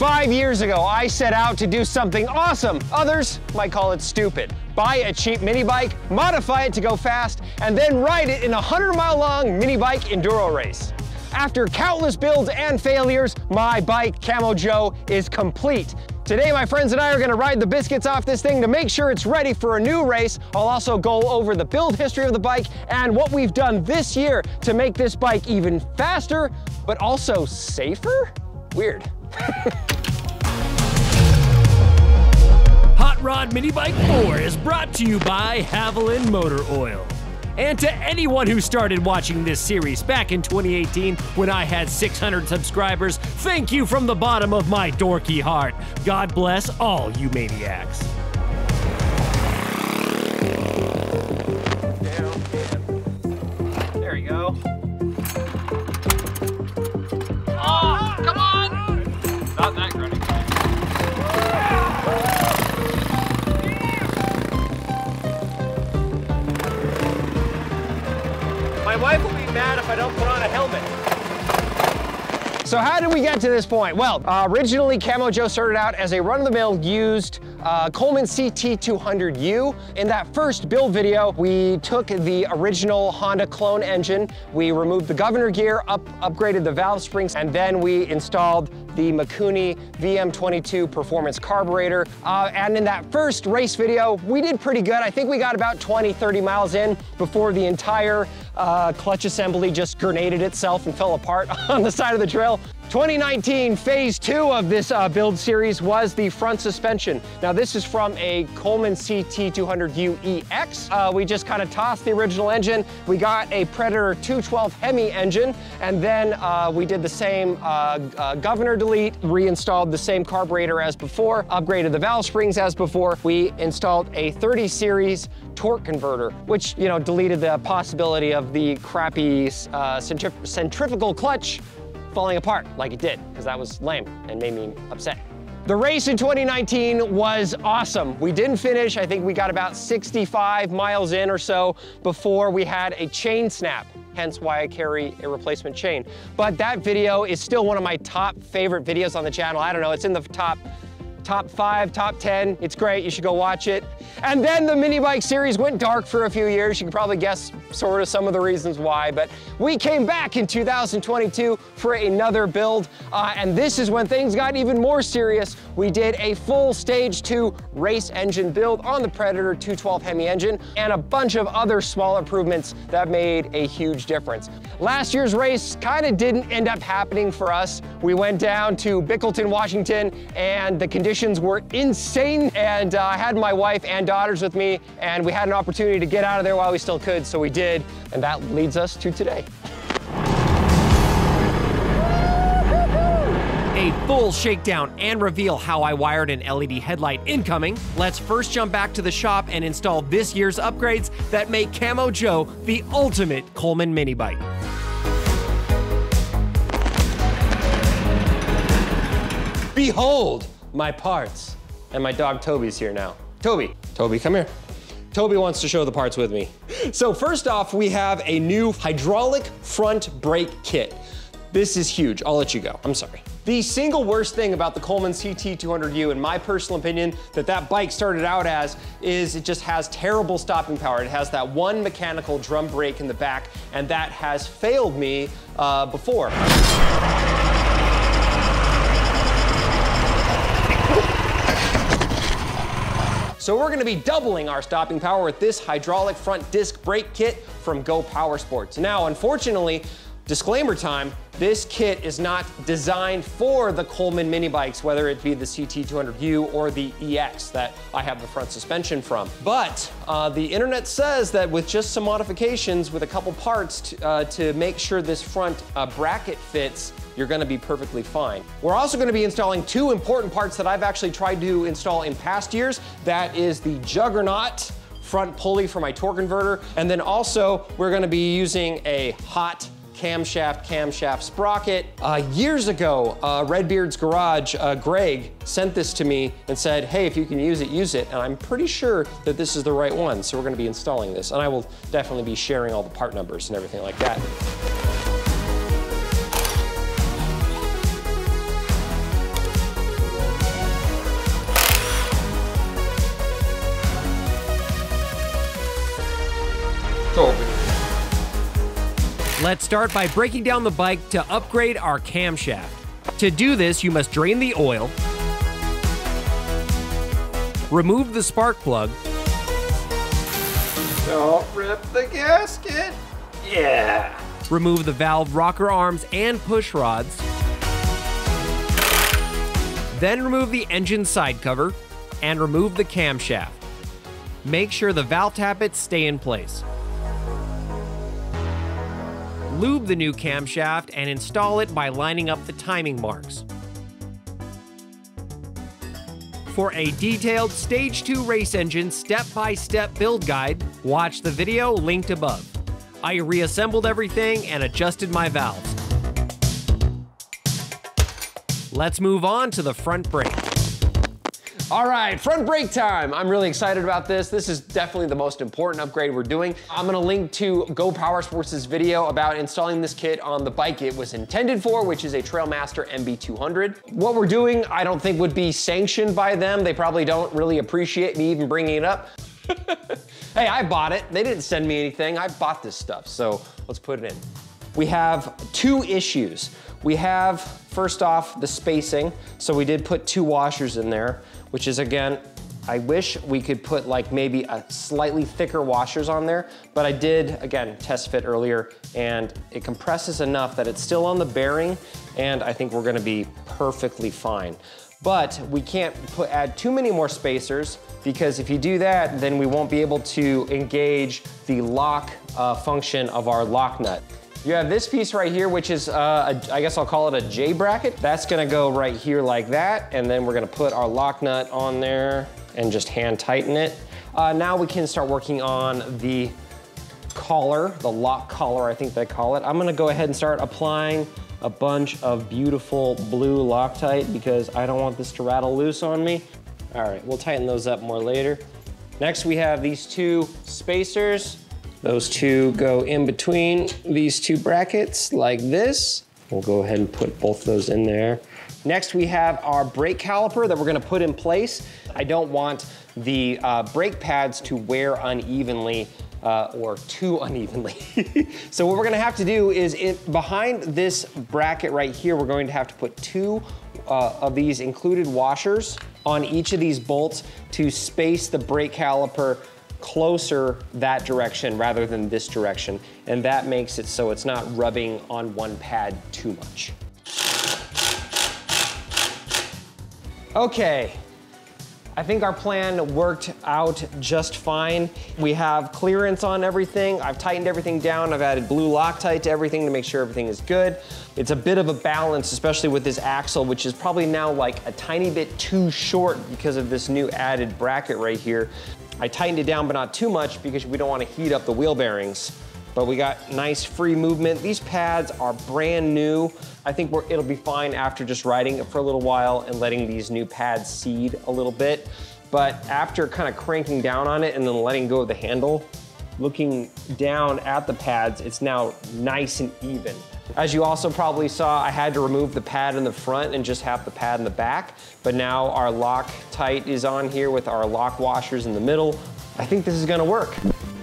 5 years ago, I set out to do something awesome. Others might call it stupid. Buy a cheap mini bike, modify it to go fast, and then ride it in a 100-mile-long mini bike enduro race. After countless builds and failures, my bike, Camo Joe, is complete. Today, my friends and I are gonna ride the biscuits off this thing to make sure it's ready for a new race. I'll also go over the build history of the bike and what we've done this year to make this bike even faster, but also safer? Weird. Hot Rod Mini Bike 4 is brought to you by Havoline Motor Oil. And to anyone who started watching this series back in 2018 when I had 600 subscribers, thank you from the bottom of my dorky heart. God bless all you maniacs. Down. There you go. Oh, come on! Not that running. My wife will be mad if I don't put on a helmet. So how did we get to this point? Well, originally Camo Joe started out as a run-of-the-mill used Coleman CT200U. In that first build video, we took the original Honda clone engine, we removed the governor gear, upgraded the valve springs, and then we installed the Makuni VM22 performance carburetor. And in that first race video, we did pretty good. I think we got about 20, 30 miles in before the entire clutch assembly just grenaded itself and fell apart on the side of the trail. 2019 phase two of this build series was the front suspension. Now this is from a Coleman CT200UEX. We just kind of tossed the original engine. We got a Predator 212 Hemi engine, and then we did the same governor delete, reinstalled the same carburetor as before, upgraded the valve springs as before. We installed a 30 series torque converter, which, you know, deleted the possibility of the crappy centrifugal clutch falling apart like it did, because that was lame and made me upset. The race in 2019 was awesome. We didn't finish. I think we got about 65 miles in or so before we had a chain snap, hence why I carry a replacement chain. But that video is still one of my top favorite videos on the channel. I don't know, it's in the top 5, top 10. It's great, you should go watch it. And then the mini bike series went dark for a few years. You can probably guess sort of some of the reasons why, but we came back in 2022 for another build. And this is when things got even more serious. We did a full stage 2 race engine build on the Predator 212 Hemi engine and a bunch of other small improvements that made a huge difference. Last year's race kind of didn't end up happening for us. We went down to Bickelton, Washington, and the conditions were insane, and I had my wife and daughters with me, and we had an opportunity to get out of there while we still could, so we did, and that leads us to today. A full shakedown and reveal how I wired an LED headlight incoming. Let's first jump back to the shop and install this year's upgrades that make Camo Joe the ultimate Coleman mini bike. Behold! My parts. And my dog Toby's here now. Toby. Toby, come here. Toby wants to show the parts with me. So first off, we have a new hydraulic front brake kit. This is huge. I'll let you go. I'm sorry. The single worst thing about the Coleman CT200U, in my personal opinion, that bike started out as, is it just has terrible stopping power. It has that one mechanical drum brake in the back, and that has failed me before. So we're gonna be doubling our stopping power with this hydraulic front disc brake kit from Go Power Sports. Now, unfortunately, disclaimer time, this kit is not designed for the Coleman mini bikes, whether it be the CT200U or the EX that I have the front suspension from. But the internet says that with just some modifications, with a couple parts to make sure this front bracket fits, you're gonna be perfectly fine. We're also gonna be installing two important parts that I've actually tried to install in past years. That is the Juggernaut front pulley for my torque converter. And then also, we're gonna be using a hot camshaft sprocket. Years ago, Redbeard's garage, Greg, sent this to me and said, hey, if you can use it, and I'm pretty sure that this is the right one, so we're gonna be installing this, and I will definitely be sharing all the part numbers and everything like that. Let's start by breaking down the bike to upgrade our camshaft. To do this, you must drain the oil, remove the spark plug. Don't rip the gasket. Yeah. Remove the valve rocker arms and push rods. Then remove the engine side cover and remove the camshaft. Make sure the valve tappets stay in place. Lube the new camshaft and install it by lining up the timing marks. For a detailed Stage 2 race engine step-by-step build guide, watch the video linked above. I reassembled everything and adjusted my valves. Let's move on to the front brake. All right, front brake time. I'm really excited about this. This is definitely the most important upgrade we're doing. I'm gonna link to Go Power Sports' video about installing this kit on the bike it was intended for, which is a Trailmaster MB200. What we're doing, I don't think would be sanctioned by them. They probably don't really appreciate me even bringing it up. Hey, I bought it. They didn't send me anything. I bought this stuff, so let's put it in. We have two issues. We have, first off, the spacing. So we did put two washers in there, which is, again, I wish we could put like maybe a slightly thicker washers on there, but I did, again, test fit earlier, and it compresses enough that it's still on the bearing, and I think we're gonna be perfectly fine. But we can't add too many more spacers, because if you do that, then we won't be able to engage the lock function of our lock nut. You have this piece right here, which is, I guess I'll call it a J bracket. That's gonna go right here like that, and then we're gonna put our lock nut on there and just hand tighten it. Now we can start working on the collar, the lock collar, I think they call it. I'm gonna go ahead and start applying a bunch of beautiful blue Loctite because I don't want this to rattle loose on me. All right, we'll tighten those up more later. Next, we have these two spacers. Those two go in between these two brackets like this. We'll go ahead and put both those in there. Next, we have our brake caliper that we're gonna put in place. I don't want the brake pads to wear unevenly or too unevenly. So what we're gonna have to do is behind this bracket right here, we're going to have to put two of these included washers on each of these bolts to space the brake caliper closer that direction rather than this direction, and that makes it so it's not rubbing on one pad too much. Okay, I think our plan worked out just fine. We have clearance on everything. I've tightened everything down. I've added blue Loctite to everything to make sure everything is good. It's a bit of a balance, especially with this axle, which is probably now like a tiny bit too short because of this new added bracket right here. I tightened it down, but not too much because we don't want to heat up the wheel bearings. But we got nice free movement. These pads are brand new. I think it'll be fine after just riding it for a little while and letting these new pads seed a little bit. But after kind of cranking down on it and then letting go of the handle, looking down at the pads, it's now nice and even. As you also probably saw, I had to remove the pad in the front and just have the pad in the back. But now our Loctite is on here with our lock washers in the middle. I think this is gonna work.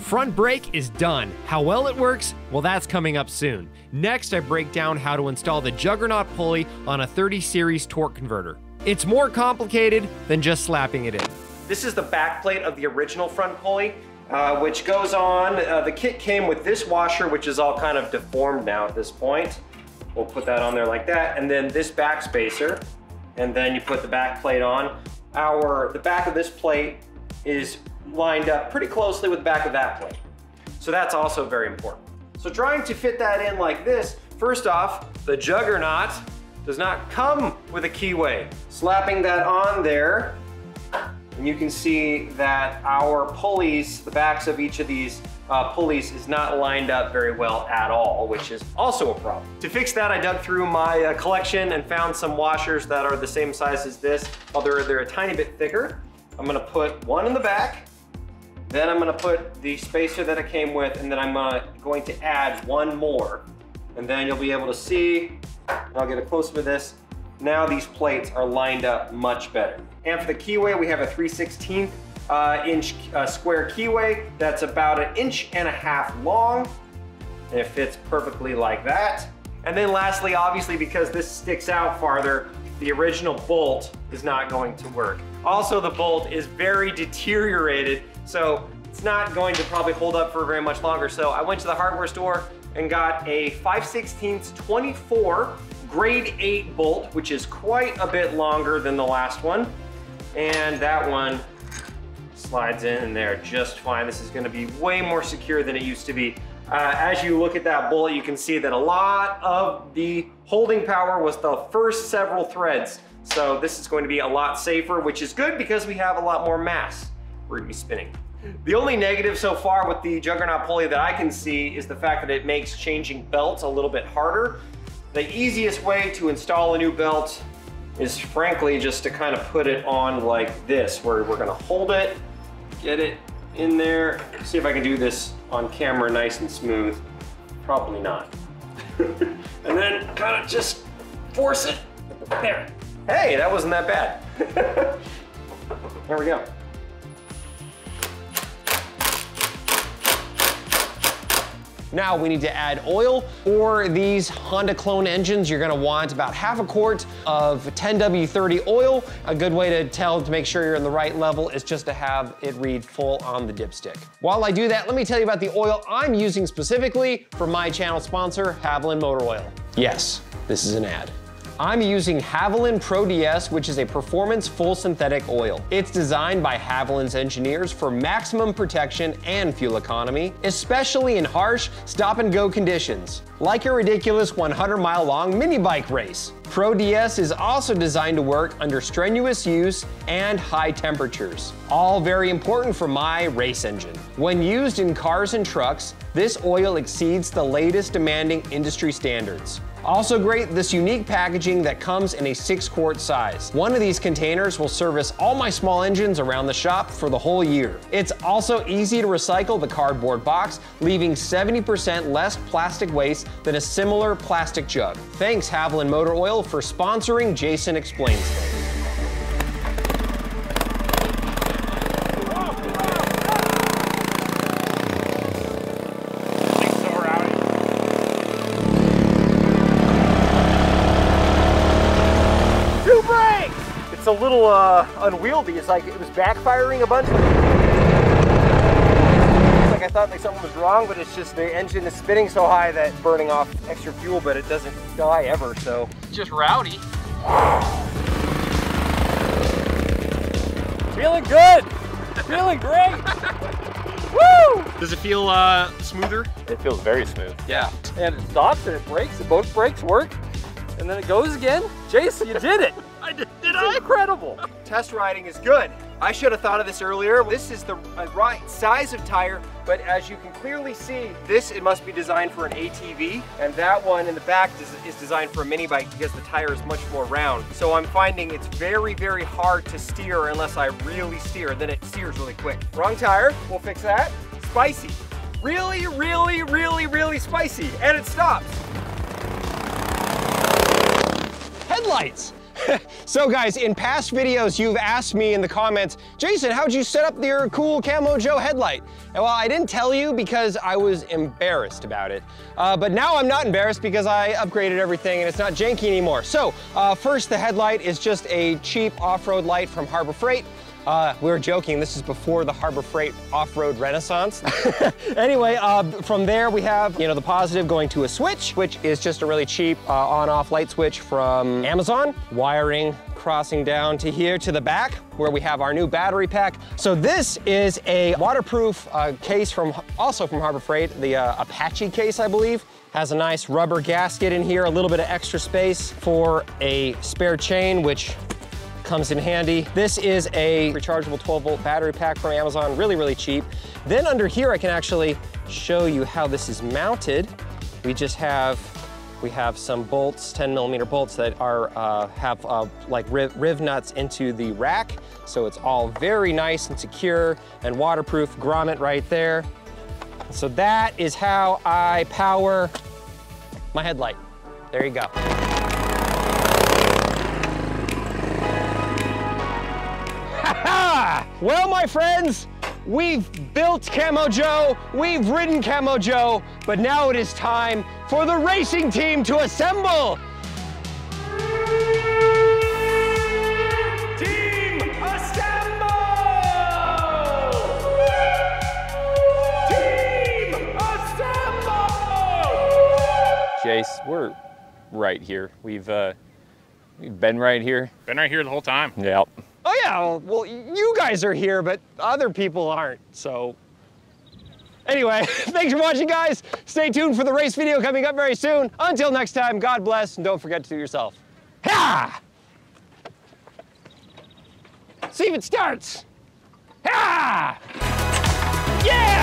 Front brake is done. How well it works? Well, that's coming up soon. Next, I break down how to install the Juggernaut pulley on a 30 series torque converter. It's more complicated than just slapping it in. This is the back plate of the original front pulley, which goes on. The kit came with this washer, which is all kind of deformed now at this point. We'll put that on there like that, and then this back spacer, and then you put the back plate on. The back of this plate is lined up pretty closely with the back of that plate. So that's also very important. So trying to fit that in like this, first off, the Juggernaut does not come with a keyway. Slapping that on there, and you can see that our pulleys, the backs of each of these pulleys is not lined up very well at all, which is also a problem. To fix that, I dug through my collection and found some washers that are the same size as this, although they're a tiny bit thicker. I'm gonna put one in the back, then I'm gonna put the spacer that it came with, and then I'm going to add one more. And then you'll be able to see, and I'll get a close with this, now these plates are lined up much better. And for the keyway, we have a 3/16 inch square keyway that's about 1.5 inches long. It fits perfectly like that. And then lastly, obviously, because this sticks out farther, the original bolt is not going to work. Also, the bolt is very deteriorated, so it's not going to probably hold up for very much longer. So I went to the hardware store and got a 5/16 24 grade 8 bolt, which is quite a bit longer than the last one. And that one slides in there just fine. This is gonna be way more secure than it used to be. As you look at that bolt, you can see that a lot of the holding power was the first several threads. So this is going to be a lot safer, which is good because we have a lot more mass. We're gonna be spinning. The only negative so far with the Juggernaut pulley that I can see is the fact that it makes changing belts a little bit harder. The easiest way to install a new belt is frankly just to kind of put it on like this, where we're gonna hold it, get it in there. See if I can do this on camera nice and smooth. Probably not. And then kind of just force it there. Hey, that wasn't that bad. There we go. Now we need to add oil. For these Honda clone engines, you're gonna want about half a quart of 10W30 oil. A good way to tell to make sure you're in the right level is just to have it read full on the dipstick. While I do that, let me tell you about the oil I'm using specifically for my channel sponsor, Havoline Motor Oil. Yes, this is an ad. I'm using Havoline Pro DS, which is a performance full synthetic oil. It's designed by Haviline's engineers for maximum protection and fuel economy, especially in harsh stop-and-go conditions, like a ridiculous 100-mile-long mini bike race. Pro DS is also designed to work under strenuous use and high temperatures, all very important for my race engine. When used in cars and trucks, this oil exceeds the latest demanding industry standards. Also great, this unique packaging that comes in a 6-quart size. One of these containers will service all my small engines around the shop for the whole year. It's also easy to recycle the cardboard box, leaving 70% less plastic waste than a similar plastic jug. Thanks, Havoline Motor Oil, for sponsoring Jason Explains Things. A little unwieldy. It's like it was backfiring a bunch. It's like I thought like something was wrong, but it's just the engine is spinning so high that it's burning off extra fuel, but it doesn't die ever, so. It's just rowdy. Feeling good. Feeling great. Woo! Does it feel smoother? It feels very smooth. Yeah. And it stops and it brakes, and both brakes work, and then it goes again. Jason, you did it. I did. It's incredible. Test riding is good. I should have thought of this earlier. This is the right size of tire, but as you can clearly see, this, it must be designed for an ATV, and that one in the back is designed for a mini bike because the tire is much more round. So I'm finding it's very, very hard to steer unless I really steer, then it steers really quick. Wrong tire, we'll fix that. Spicy. Really, really, really, really spicy, and it stops. Headlights. So guys, in past videos, you've asked me in the comments, Jason, how'd you set up your cool Camo Joe headlight? And well, I didn't tell you because I was embarrassed about it. But now I'm not embarrassed because I upgraded everything and it's not janky anymore. So first, the headlight is just a cheap off-road light from Harbor Freight. We were joking, this is before the Harbor Freight off-road renaissance. Anyway, from there we have, you know, the positive going to a switch, which is just a really cheap on-off light switch from Amazon. Wiring crossing down to here to the back where we have our new battery pack. So this is a waterproof case also from Harbor Freight, the Apache case, I believe. Has a nice rubber gasket in here, a little bit of extra space for a spare chain, which comes in handy. This is a rechargeable 12-volt battery pack from Amazon, really, really cheap. Then under here, I can actually show you how this is mounted. We have some bolts, 10-millimeter bolts that are have like riv nuts into the rack. So it's all very nice and secure and waterproof. Grommet right there. So that is how I power my headlight. There you go. Well, my friends, We've built Camo Joe, we've ridden Camo Joe, but now it is time for the racing team to assemble. Jace, we're right here. We've been right here. Been right here the whole time. Yeah. Oh yeah, well you guys are here, but other people aren't, so. Anyway, thanks for watching, guys. Stay tuned for the race video coming up very soon. Until next time, God bless, and don't forget to do yourself. Ha! See if it starts. Ha! Yeah!